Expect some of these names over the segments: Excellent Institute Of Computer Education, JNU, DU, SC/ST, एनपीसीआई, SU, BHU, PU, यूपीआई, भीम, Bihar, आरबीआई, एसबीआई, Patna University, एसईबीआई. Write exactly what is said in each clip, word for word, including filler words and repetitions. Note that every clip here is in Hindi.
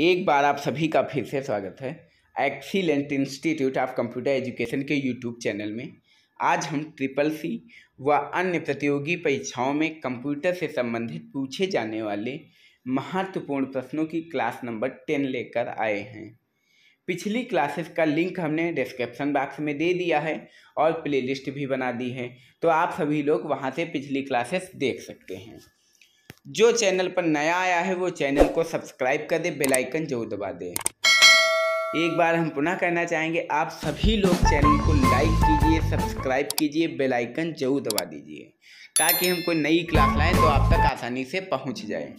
एक बार आप सभी का फिर से स्वागत है excellent institute of computer education के यूट्यूब चैनल में। आज हम ट्रिपल सी व अन्य प्रतियोगी परीक्षाओं में कंप्यूटर से संबंधित पूछे जाने वाले महत्वपूर्ण प्रश्नों की क्लास नंबर टेन लेकर आए हैं। पिछली क्लासेस का लिंक हमने डिस्क्रिप्शन बॉक्स में दे दिया है और प्लेलिस्ट भी बना दी है, तो आप सभी लोग वहाँ से पिछली क्लासेस देख सकते हैं। जो चैनल पर नया आया है वो चैनल को सब्सक्राइब कर दे, बेल आइकन जरूर दबा दे। एक बार हम पुनः कहना चाहेंगे, आप सभी लोग चैनल को लाइक कीजिए, सब्सक्राइब कीजिए, बेल आइकन जरूर दबा दीजिए ताकि हम कोई नई क्लास लाएं तो आप तक आसानी से पहुंच जाए।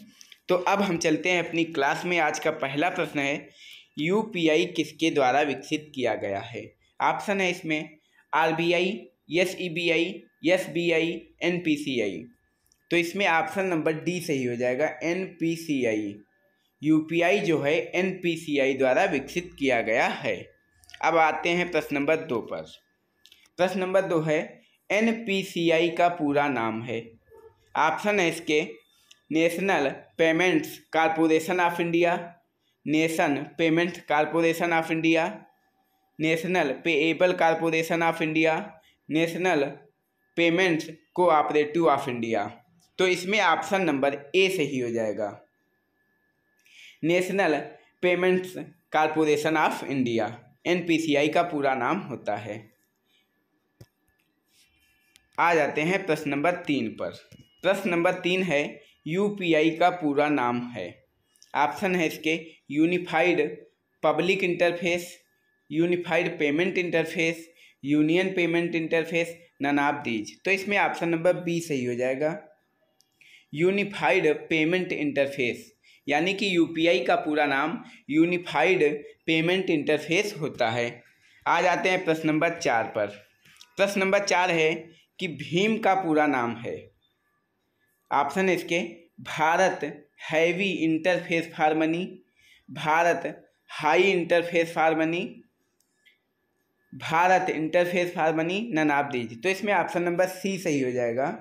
तो अब हम चलते हैं अपनी क्लास में। आज का पहला प्रश्न है, यूपीआई किसके द्वारा विकसित किया गया है? ऑप्शन है इसमें आरबीआई, एसईबीआई, एसबीआई, एनपीसीआई। तो इसमें ऑप्शन नंबर डी सही हो जाएगा, एनपीसीआई। यूपीआई जो है एनपीसीआई द्वारा विकसित किया गया है। अब आते हैं प्रश्न नंबर दो पर। प्रश्न नंबर दो है, एनपीसीआई का पूरा नाम है। ऑप्शन है इसके national payments corporation of India, nation payments corporation of India, national payable corporation of India, national payments cooperative of India. तो इसमें ऑप्शन नंबर ए सही हो जाएगा, national payments corporation of India. एनपीसीआई का पूरा नाम होता है। आ जाते हैं प्रश्न नंबर तीन पर। प्रश्न नंबर तीन है, यूपीआई का पूरा नाम है। ऑप्शन है इसके unified public interface, unified payment interface, union payment interface, none of these. तो इसमें ऑप्शन नंबर बी सही हो जाएगा, यूनिफाइड पेमेंट इंटरफेस। यानी कि यूपीआई का पूरा नाम यूनिफाइड पेमेंट इंटरफेस होता है। आ जाते हैं प्रश्न नंबर चार पर। प्रश्न नंबर चार है कि भीम का पूरा नाम है। ऑप्शन है इसके Bharat heavy interface for money, Bharat high interface for money, Bharat interface for money, none of these. तो इसमें ऑप्शन नंबर सी सही हो जाएगा,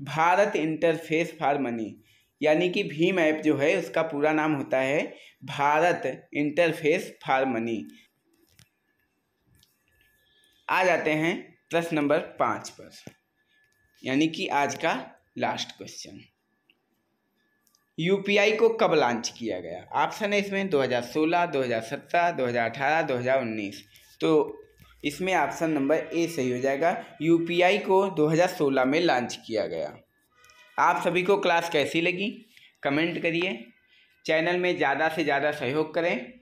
भारत इंटरफेस फॉर मनी। यानी कि भीम ऐप जो है उसका पूरा नाम होता है भारत इंटरफेस फॉर मनी। आ जाते हैं प्रश्न नंबर पाँच पर, यानी कि आज का लास्ट क्वेश्चन। यूपीआई को कब लॉन्च किया गया? ऑप्शन है इसमें दो हज़ार सोलह, दो हज़ार सत्रह, दो हज़ार अठारह, दो हज़ार उन्नीस। तो इसमें ऑप्शन नंबर ए सही हो जाएगा, यूपीआई को दो हज़ार सोलह में लॉन्च किया गया। आप सभी को क्लास कैसी लगी कमेंट करिए, चैनल में ज़्यादा से ज़्यादा सहयोग करें।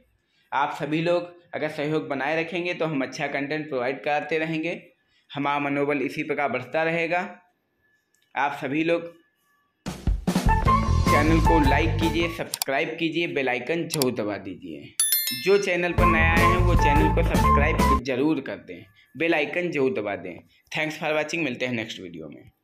आप सभी लोग अगर सहयोग बनाए रखेंगे तो हम अच्छा कंटेंट प्रोवाइड कराते रहेंगे, हमारा मनोबल इसी प्रकार बढ़ता रहेगा। आप सभी लोग चैनल को लाइक कीजिए, सब्सक्राइब कीजिए, बेल आइकन जरूर दबा दीजिए। जो चैनल पर नया आए हैं वो चैनल को सब्सक्राइब जरूर कर दें, बेल आइकन जरूर दबा दें। थैंक्स फॉर वाचिंग, मिलते हैं नेक्स्ट वीडियो में।